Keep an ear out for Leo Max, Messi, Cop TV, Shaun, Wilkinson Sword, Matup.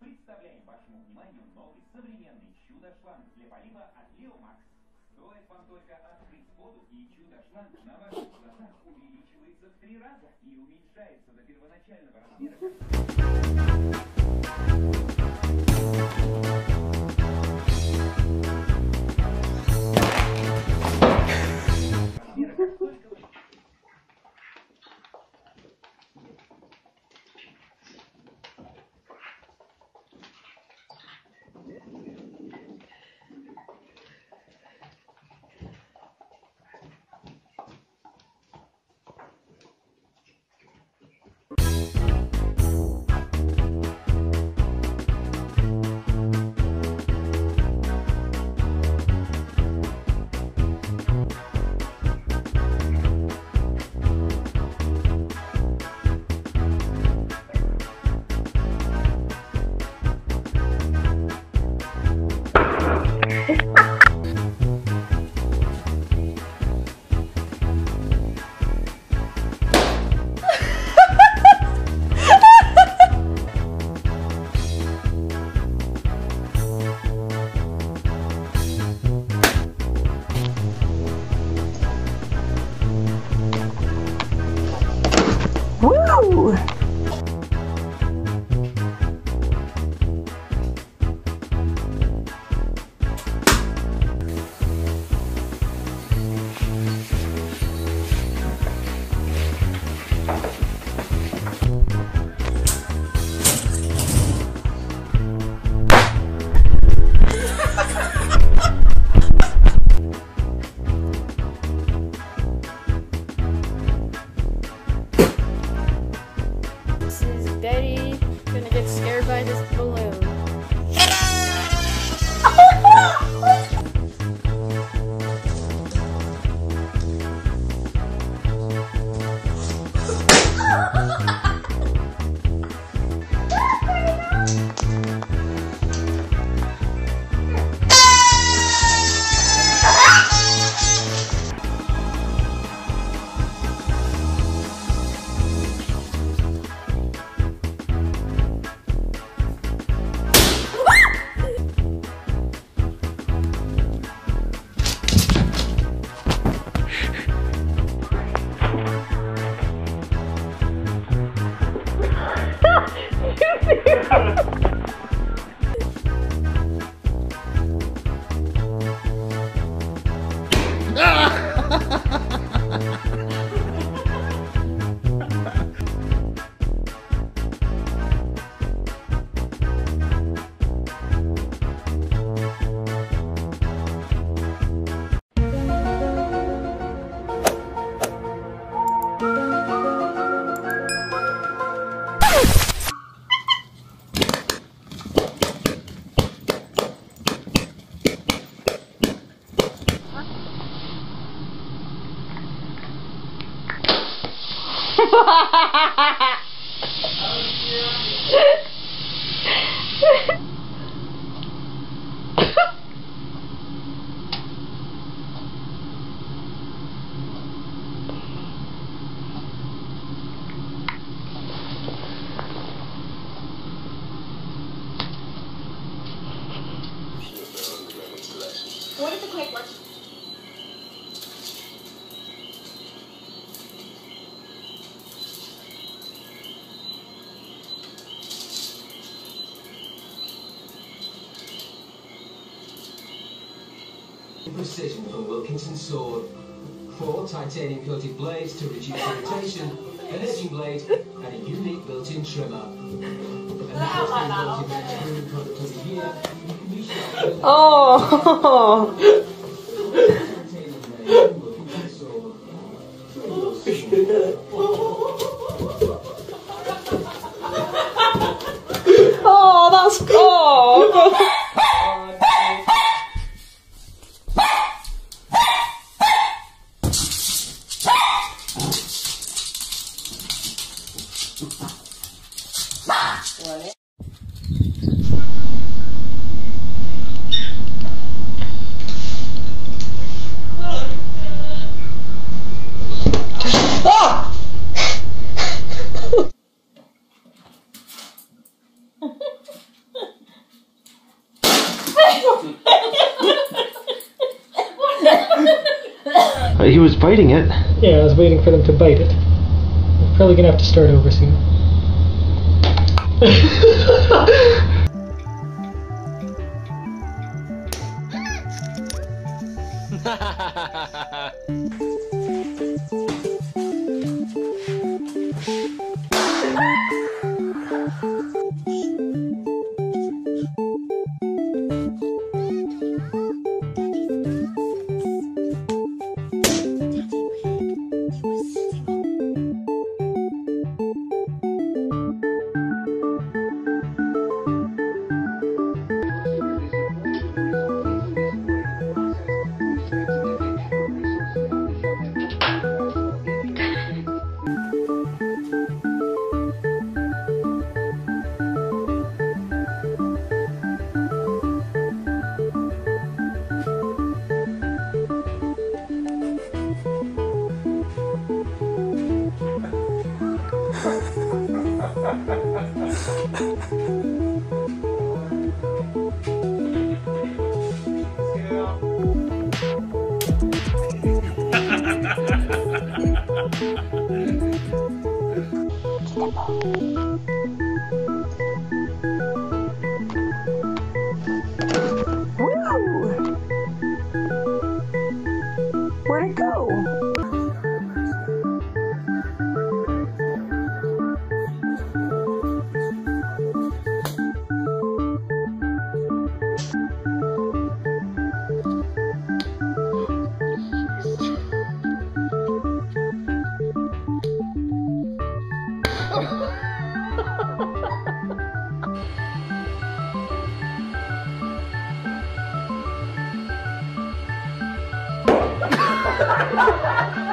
Представляем вашему вниманию новый современный чудо-шланг для полива от Leo Max. Стоит вам только открыть воду, и чудо-шланг на ваших глазах увеличивается в 3 раза и уменьшается до первоначального размера. What is the cake worth? precision from Wilkinson Sword. 4 titanium coated blades to reduce irritation, an edging blade, and a unique built-in trimmer. Oh, that's cool. Oh, he was biting it. Yeah, I was waiting for them to bite it. We're probably gonna have to start over soon. Where'd it go? Ha ha ha!